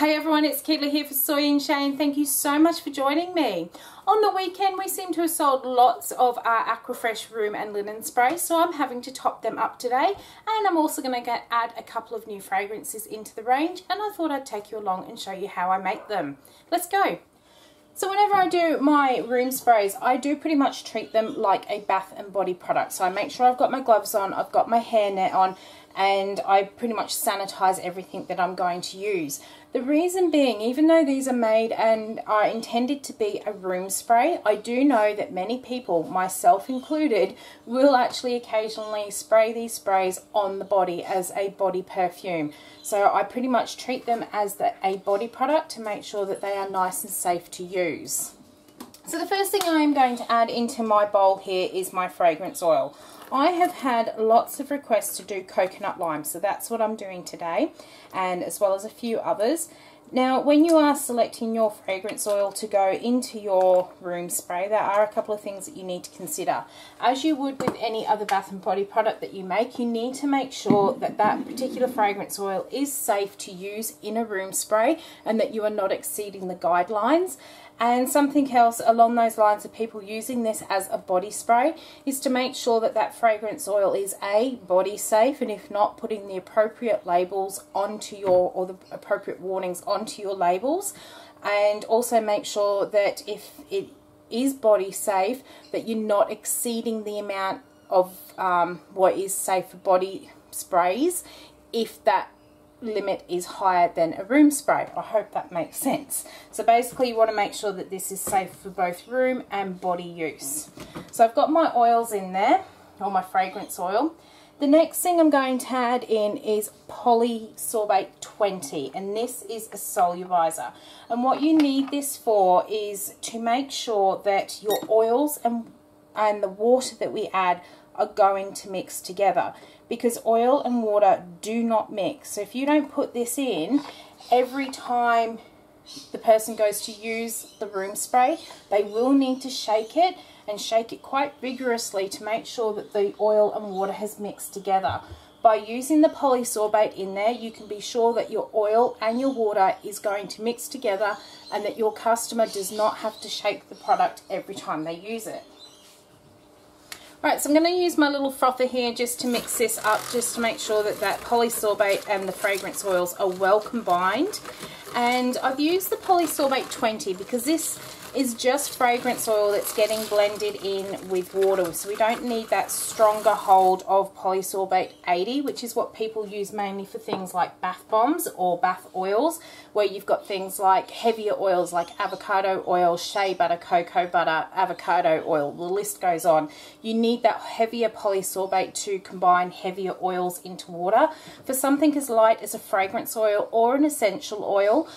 Hey everyone, it's Keitla here for Soy and Shea, and thank you so much for joining me. On the weekend we seem to have sold lots of our Aqua Fresh room and linen spray, so I'm having to top them up today, and I'm also going to add a couple of new fragrances into the range, and I thought I'd take you along and show you how I make them. Let's go. So whenever I do my room sprays, I do pretty much treat them like a bath and body product. So I make sure I've got my gloves on, I've got my hairnet on, and I pretty much sanitize everything that I'm going to use. The reason being, even though these are made and are intended to be a room spray, I do know that many people, myself included, will actually occasionally spray these sprays on the body as a body perfume. So I pretty much treat them as a body product to make sure that they are nice and safe to use. So the first thing I am going to add into my bowl here is my fragrance oil. I have had lots of requests to do coconut lime, so that's what I'm doing today, and as well as a few others. Now, when you are selecting your fragrance oil to go into your room spray, there are a couple of things that you need to consider. As you would with any other bath and body product that you make, you need to make sure that that particular fragrance oil is safe to use in a room spray and that you are not exceeding the guidelines. And something else along those lines of people using this as a body spray is to make sure that that fragrance oil is A, body safe, and if not, putting the appropriate labels onto your, or the appropriate warnings onto your labels, and also make sure that if it is body safe, that you're not exceeding the amount of what is safe for body sprays if that limit is higher than a room spray. I hope that makes sense. So basically you want to make sure that this is safe for both room and body use. So I've got my oils in there, or my fragrance oil. The next thing I'm going to add in is polysorbate 20, and this is a solubilizer. And what you need this for is to make sure that your oils and the water that we add are going to mix together, because oil and water do not mix. So if you don't put this in, every time the person goes to use the room spray, they will need to shake it, and shake it quite vigorously to make sure that the oil and water has mixed together. By using the polysorbate in there, you can be sure that your oil and your water is going to mix together and that your customer does not have to shake the product every time they use it. Right, so I'm going to use my little frother here just to mix this up, just to make sure that that polysorbate and the fragrance oils are well combined. And I've used the polysorbate 20 because this is just fragrance oil that's getting blended in with water, so we don't need that stronger hold of polysorbate 80, which is what people use mainly for things like bath bombs or bath oils, where you've got things like heavier oils like avocado oil, shea butter, cocoa butter, avocado oil, the list goes on. You need that heavier polysorbate to combine heavier oils into water. For something as light as a fragrance oil or an essential oil,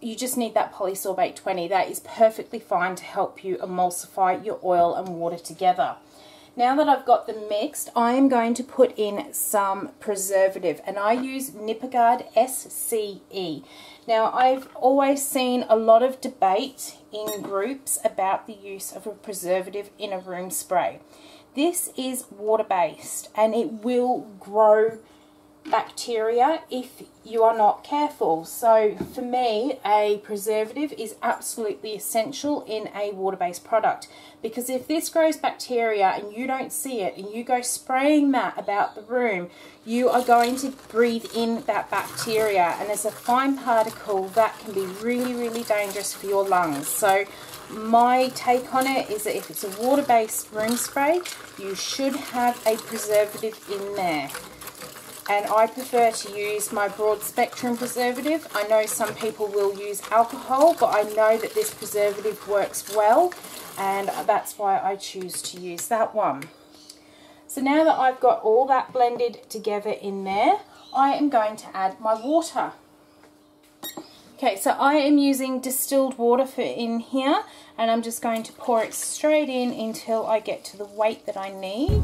you just need that polysorbate 20. That is perfectly fine to help you emulsify your oil and water together. Now that I've got them mixed, I am going to put in some preservative, and I use Nipagard SCE. Now, I've always seen a lot of debate in groups about the use of a preservative in a room spray. This is water-based, and it will grow bacteria if you are not careful. So for me, a preservative is absolutely essential in a water-based product, because if this grows bacteria and you don't see it and you go spraying that about the room, you are going to breathe in that bacteria, and as a fine particle that can be really dangerous for your lungs. So my take on it is that if it's a water-based room spray, you should have a preservative in there. And I prefer to use my broad spectrum preservative. I know some people will use alcohol, but I know that this preservative works well, and that's why I choose to use that one. So now that I've got all that blended together in there, I am going to add my water. Okay, so I am using distilled water for in here, and I'm just going to pour it straight in until I get to the weight that I need.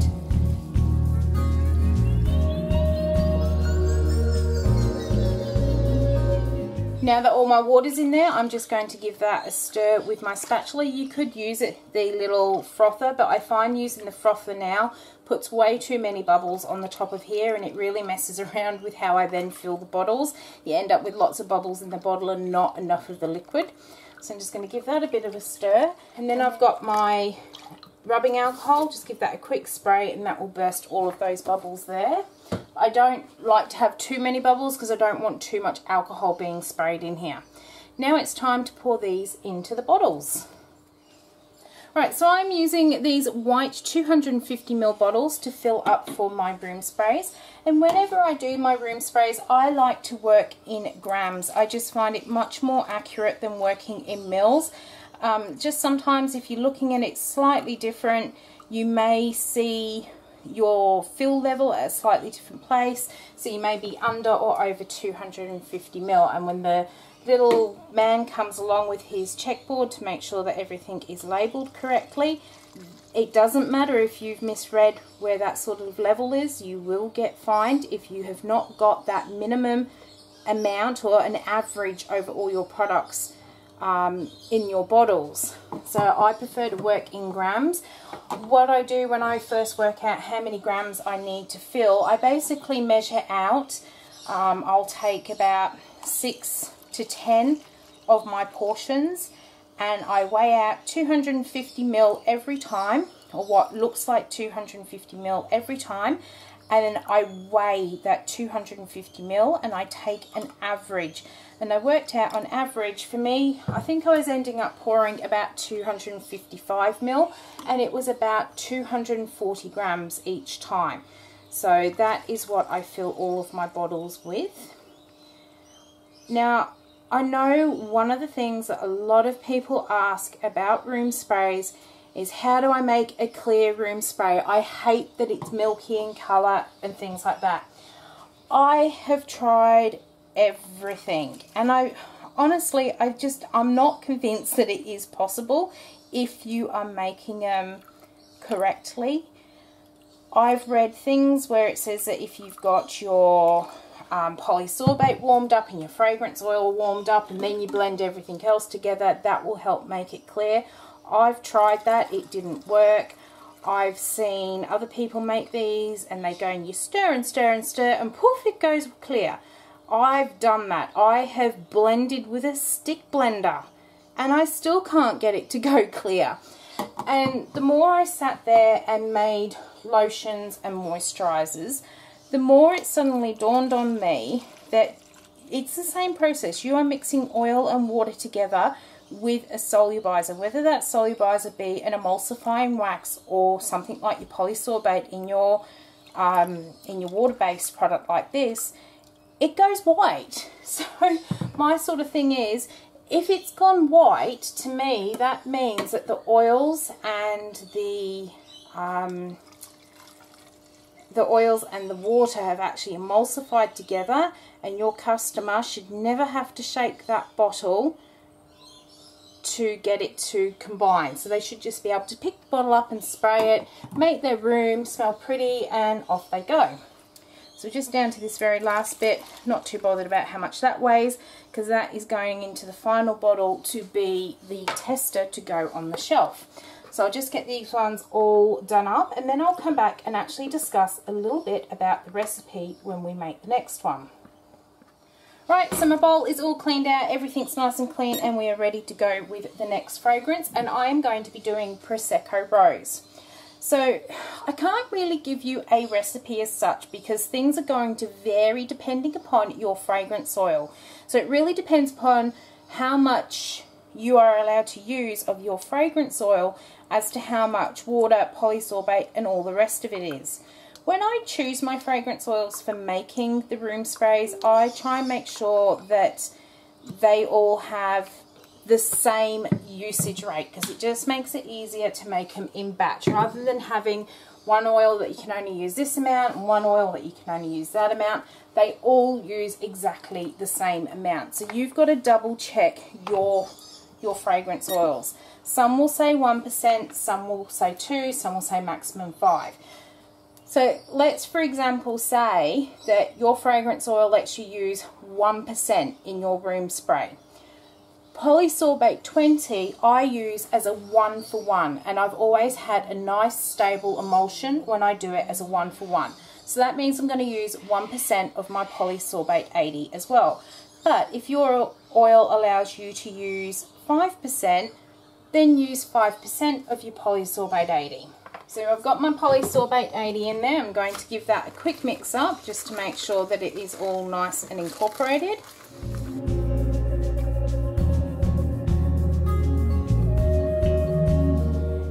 Now that all my water's in there, I'm just going to give that a stir with my spatula. You could use the little frother, but I find using the frother now puts way too many bubbles on the top of here, and it really messes around with how I then fill the bottles. You end up with lots of bubbles in the bottle and not enough of the liquid. So I'm just going to give that a bit of a stir. And then I've got my rubbing alcohol, just give that a quick spray and that will burst all of those bubbles there. I don't like to have too many bubbles because I don't want too much alcohol being sprayed in here. Now it's time to pour these into the bottles. Right, so I'm using these white 250ml bottles to fill up for my room sprays. And whenever I do my room sprays, I like to work in grams. I just find it much more accurate than working in mils. Just sometimes if you're looking at it slightly different, you may see your fill level at a slightly different place, so you may be under or over 250ml, and when the little man comes along with his checkboard to make sure that everything is labelled correctly, it doesn't matter if you've misread where that sort of level is, you will get fined if you have not got that minimum amount or an average over all your products in your bottles. So I prefer to work in grams. What I do when I first work out how many grams I need to fill, I basically measure out, I'll take about 6 to 10 of my portions, and I weigh out 250ml every time, or what looks like 250ml every time, and then I weigh that 250ml and I take an average. And I worked out on average, for me, I think I was ending up pouring about 255ml, and it was about 240 grams each time. So that is what I fill all of my bottles with. Now, I know one of the things that a lot of people ask about room sprays is, how do I make a clear room spray? I hate that it's milky in colour and things like that. I have tried everything, and I'm not convinced that it is possible if you are making them correctly. I've read things where it says that if you've got your polysorbate warmed up and your fragrance oil warmed up and then you blend everything else together, that will help make it clear. I've tried that, it didn't work. I've seen other people make these and they go and you stir and stir and stir and poof, it goes clear. I've done that. I have blended with a stick blender and I still can't get it to go clear. And the more I sat there and made lotions and moisturizers, the more it suddenly dawned on me that it's the same process. You are mixing oil and water together with a solubilizer, whether that solubilizer be an emulsifying wax or something like your polysorbate in your water-based product like this, it goes white. So my sort of thing is, if it's gone white, to me that means that the oils and the water have actually emulsified together, and your customer should never have to shake that bottle to get it to combine. So they should just be able to pick the bottle up and spray it, make their room smell pretty, and off they go. So just down to this very last bit, not too bothered about how much that weighs, because that is going into the final bottle to be the tester to go on the shelf. So I'll just get these ones all done up, and then I'll come back and actually discuss a little bit about the recipe when we make the next one. Right, so my bowl is all cleaned out, everything's nice and clean, and we are ready to go with the next fragrance, and I am going to be doing Prosecco Rose. So I can't really give you a recipe as such because things are going to vary depending upon your fragrance oil. So it really depends upon how much you are allowed to use of your fragrance oil as to how much water, polysorbate and all the rest of it is. When I choose my fragrance oils for making the room sprays, I try and make sure that they all have the same usage rate, because it just makes it easier to make them in batch rather than having one oil that you can only use this amount and one oil that you can only use that amount. They all use exactly the same amount. So you've got to double check your fragrance oils. Some will say 1%, some will say 2%, some will say maximum 5%. So let's, for example, say that your fragrance oil lets you use 1% in your room spray. Polysorbate 20 I use as a 1-for-1, and I've always had a nice stable emulsion when I do it as a 1-for-1. So that means I'm going to use 1% of my polysorbate 80 as well. But if your oil allows you to use 5%, then use 5% of your polysorbate 80. So I've got my polysorbate 80 in there. I'm going to give that a quick mix up just to make sure that it is all nice and incorporated.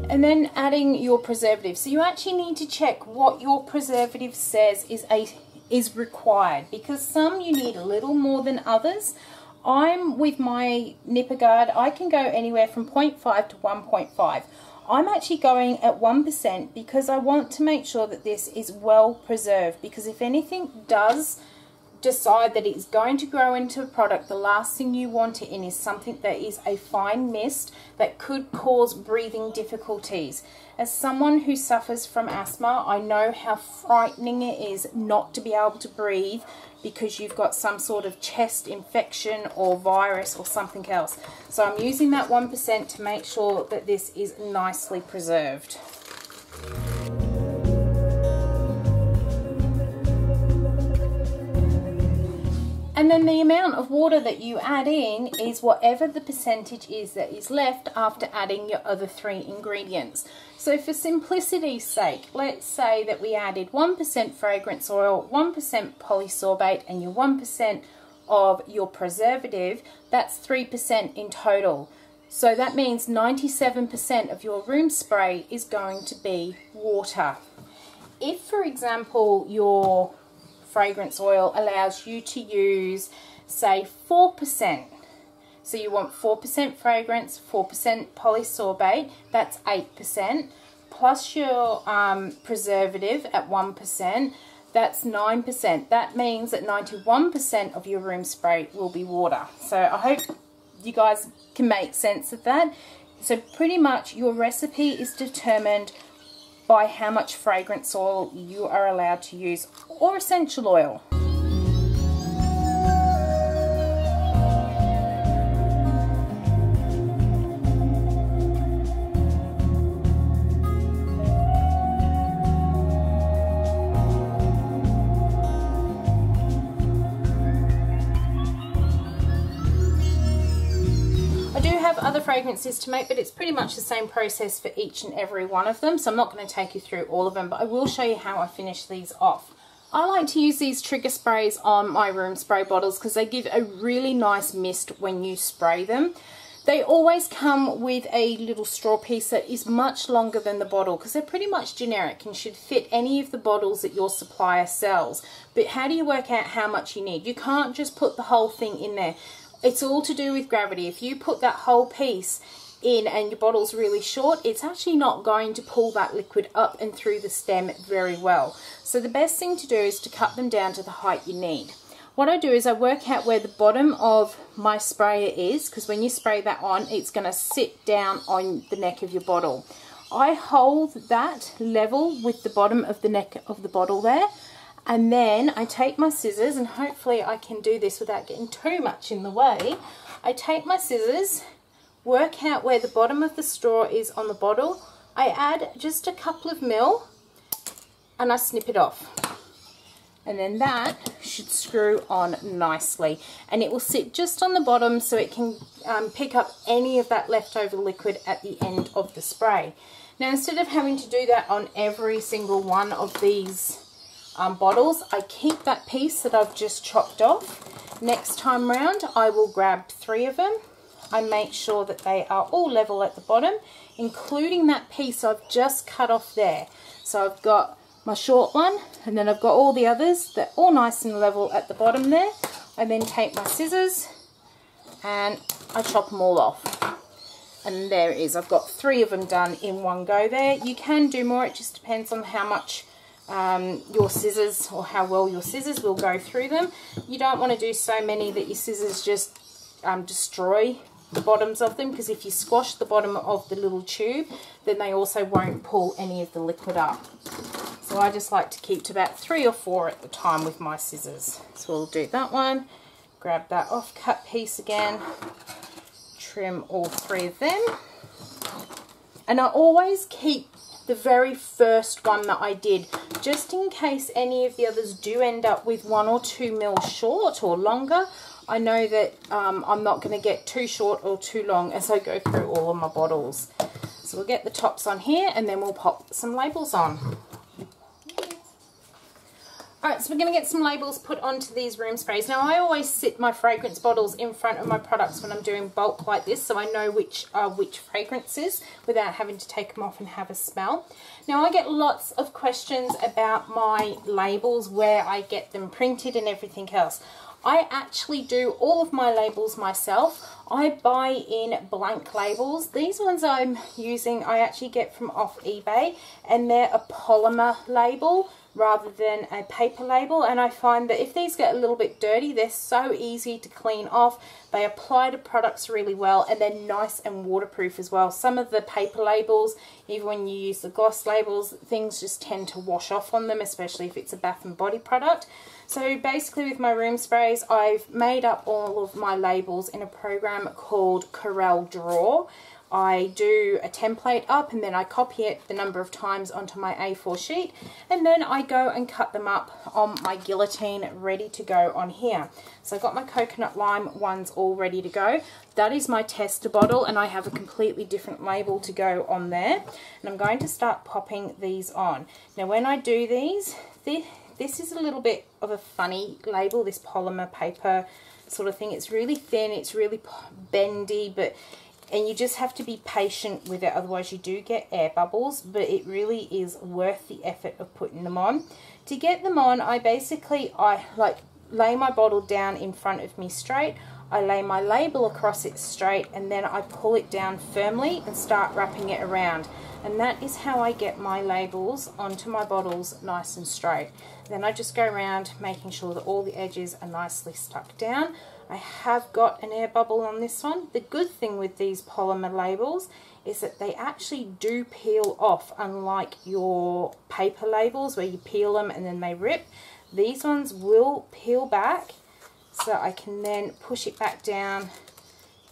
And then adding your preservative. So you actually need to check what your preservative says is required, because some you need a little more than others. I'm with my Nipagard, I can go anywhere from 0.5 to 1.5. I'm actually going at 1% because I want to make sure that this is well preserved, because if anything does decide that it's going to grow into a product, the last thing you want it in is something that is a fine mist that could cause breathing difficulties. As someone who suffers from asthma, I know how frightening it is not to be able to breathe because you've got some sort of chest infection or virus or something else. So I'm using that 1% to make sure that this is nicely preserved. And then the amount of water that you add in is whatever the percentage is that is left after adding your other 3 ingredients. So for simplicity's sake, let's say that we added 1% fragrance oil, 1% polysorbate, and your 1% of your preservative. That's 3% in total. So that means 97% of your room spray is going to be water. If, for example, your fragrance oil allows you to use, say, 4%. So you want 4% fragrance, 4% polysorbate, that's 8%, plus your preservative at 1%, that's 9%. That means that 91% of your room spray will be water. So I hope you guys can make sense of that. So pretty much your recipe is determined by how much fragrance oil you are allowed to use, or essential oil. Other fragrances to make, but it's pretty much the same process for each and every one of them, so I'm not going to take you through all of them, but I will show you how I finish these off. I like to use these trigger sprays on my room spray bottles because they give a really nice mist when you spray them. They always come with a little straw piece that is much longer than the bottle because they're pretty much generic and should fit any of the bottles that your supplier sells. But how do you work out how much you need? You can't just put the whole thing in there. It's all to do with gravity. If you put that whole piece in and your bottle's really short, it's actually not going to pull that liquid up and through the stem very well. So the best thing to do is to cut them down to the height you need. What I do is I work out where the bottom of my sprayer is, because when you spray that on, it's going to sit down on the neck of your bottle. I hold that level with the bottom of the neck of the bottle there. And then I take my scissors, and hopefully I can do this without getting too much in the way. I take my scissors, work out where the bottom of the straw is on the bottle. I add just a couple of mil and I snip it off. And then that should screw on nicely. And it will sit just on the bottom so it can pick up any of that leftover liquid at the end of the spray. Now, instead of having to do that on every single one of these bottles, I keep that piece that I've just chopped off. Next time round, I will grab 3 of them. I make sure that they are all level at the bottom, including that piece I've just cut off there. So I've got my short one, and then I've got all the others. They're all nice and level at the bottom there. I then take my scissors and I chop them all off. And there it is. I've got 3 of them done in one go there. You can do more. It just depends on how much your scissors, or how well your scissors will go through them. You don't want to do so many that your scissors just destroy the bottoms of them, because if you squash the bottom of the little tube, then they also won't pull any of the liquid up. So So I just like to keep to about 3 or 4 at the time with my scissors. So we'll do that one, grab that off cut piece again, trim all 3 of them. And I always keep the very first one that I did, just in case any of the others do end up with 1 or 2 mil short or longer. I know that I'm not going to get too short or too long as I go through all of my bottles. So we'll get the tops on here and then we'll pop some labels on. Alright, so we're going to get some labels put onto these room sprays. Now I always sit my fragrance bottles in front of my products when I'm doing bulk like this, so I know which are which fragrances without having to take them off and have a smell. Now I get lots of questions about my labels, where I get them printed and everything else. I actually do all of my labels myself. I buy in blank labels. These ones I'm using I actually get from off eBay, and they're a polymer label rather than a paper label, and I find that if these get a little bit dirty, they're so easy to clean off. They apply to products really well, and they're nice and waterproof as well. Some of the paper labels, even when you use the gloss labels, things just tend to wash off on them, especially if it's a bath and body product. So basically with my room sprays, I've made up all of my labels in a program called Corel Draw. I do a template up and then I copy it the number of times onto my A4 sheet, and then I go and cut them up on my guillotine ready to go on here. So I've got my coconut lime ones all ready to go. That is my tester bottle, and I have a completely different label to go on there. And I'm going to start popping these on. Now when I do these, this is a little bit of a funny label, this polymer paper sort of thing. It's really thin, it's really bendy, and you just have to be patient with it, otherwise you do get air bubbles, but it really is worth the effort of putting them on. To get them on, I like lay my bottle down in front of me straight, I lay my label across it straight, and then I pull it down firmly and start wrapping it around. And that is how I get my labels onto my bottles nice and straight. Then I just go around making sure that all the edges are nicely stuck down. I have got an air bubble on this one. The good thing with these polymer labels is that they actually do peel off, unlike your paper labels where you peel them and then they rip. These ones will peel back, so I can then push it back down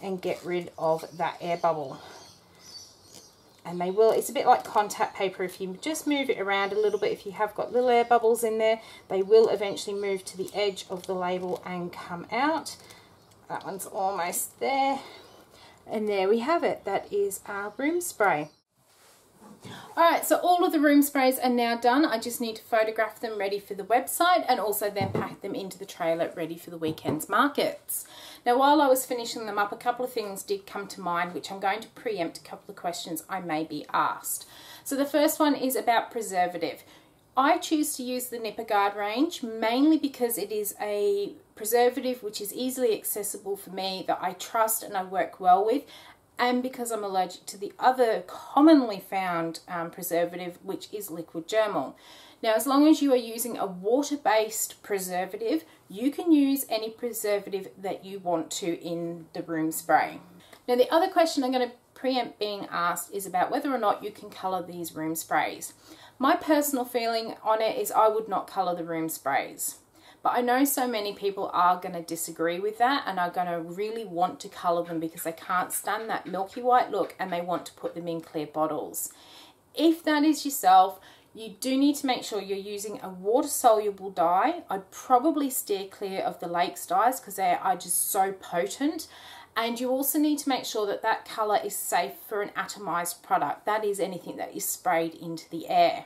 and get rid of that air bubble. And they will, it's a bit like contact paper. If you just move it around a little bit, if you have got little air bubbles in there, they will eventually move to the edge of the label and come out. That one's almost there. And there we have it. That is our room spray. Alright, so all of the room sprays are now done. I just need to photograph them ready for the website, and also then pack them into the trailer ready for the weekend's markets. Now while I was finishing them up, a couple of things did come to mind, which I'm going to preempt a couple of questions I may be asked. So the first one is about preservative. I choose to use the Nipagard range mainly because it is a preservative which is easily accessible for me, that I trust and I work well with, and because I'm allergic to the other commonly found preservative, which is liquid germal. Now, as long as you are using a water-based preservative, you can use any preservative that you want to in the room spray. Now, the other question I'm going to preempt being asked is about whether or not you can colour these room sprays. My personal feeling on it is I would not colour the room sprays. But I know so many people are going to disagree with that and are going to really want to colour them because they can't stand that milky white look and they want to put them in clear bottles. If that is yourself, you do need to make sure you're using a water-soluble dye. I'd probably steer clear of the Lakes dyes because they are just so potent. And you also need to make sure that that colour is safe for an atomized product. That is anything that is sprayed into the air.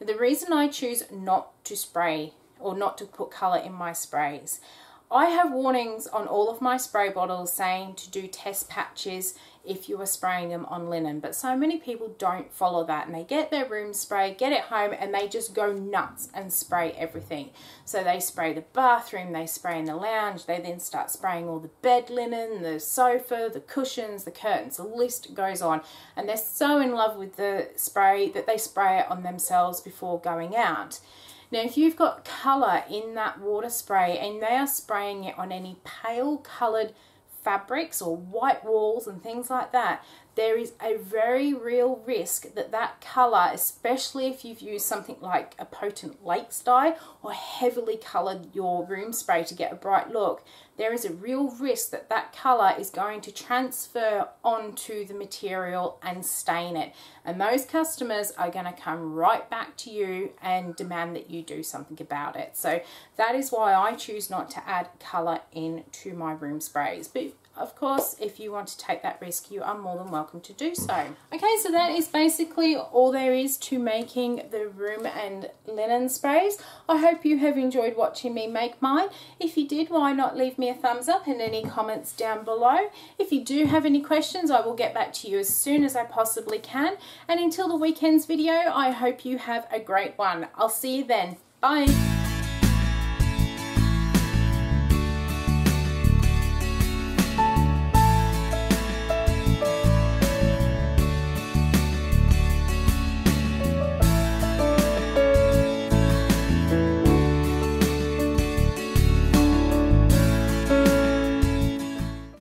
Now, the reason I choose not to spray or not to put colour in my sprays. I have warnings on all of my spray bottles saying to do test patches if you are spraying them on linen, but so many people don't follow that and they get their room spray, get it home, and they just go nuts and spray everything. So they spray the bathroom, they spray in the lounge, they then start spraying all the bed linen, the sofa, the cushions, the curtains, the list goes on, and they're so in love with the spray that they spray it on themselves before going out. Now, if you've got colour in that water spray and they are spraying it on any pale coloured fabrics or white walls and things like that, there is a very real risk that that colour, especially if you've used something like a potent lakes dye or heavily coloured your room spray to get a bright look, there is a real risk that that colour is going to transfer onto the material and stain it. And those customers are going to come right back to you and demand that you do something about it. So that is why I choose not to add colour into my room sprays. But of course, if you want to take that risk, you are more than welcome to do so. Okay, so that is basically all there is to making the room and linen sprays. I hope you have enjoyed watching me make mine. If you did, why not leave me a thumbs up and any comments down below. If you do have any questions, I will get back to you as soon as I possibly can. And until the weekend's video, I hope you have a great one. I'll see you then. Bye.